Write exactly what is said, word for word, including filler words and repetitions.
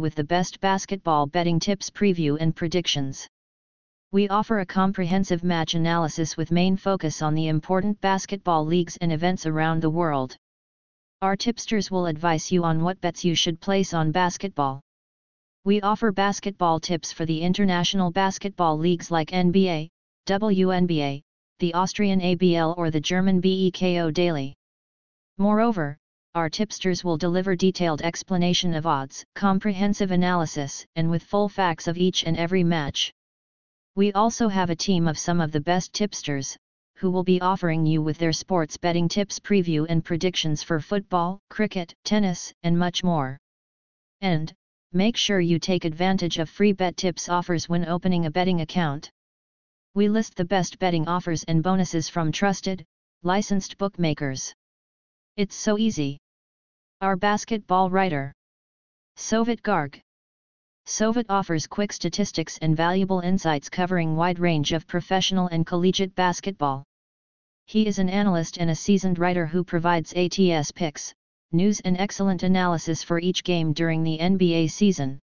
with the best basketball betting tips, preview and predictions. We offer a comprehensive match analysis with main focus on the important basketball leagues and events around the world. Our tipsters will advise you on what bets you should place on basketball. We offer basketball tips for the international basketball leagues like N B A, W N B A, the Austrian A B L or the German BEKO daily. Moreover, our tipsters will deliver detailed explanation of odds, comprehensive analysis, and with full facts of each and every match. We also have a team of some of the best tipsters, who will be offering you with their sports betting tips, preview and predictions for football, cricket, tennis, and much more. And, make sure you take advantage of free bet tips offers when opening a betting account. We list the best betting offers and bonuses from trusted, licensed bookmakers. It's so easy. Our basketball writer, Sovit Garg. Sovit offers quick statistics and valuable insights covering wide range of professional and collegiate basketball. He is an analyst and a seasoned writer who provides A T S picks, news and excellent analysis for each game during the N B A season.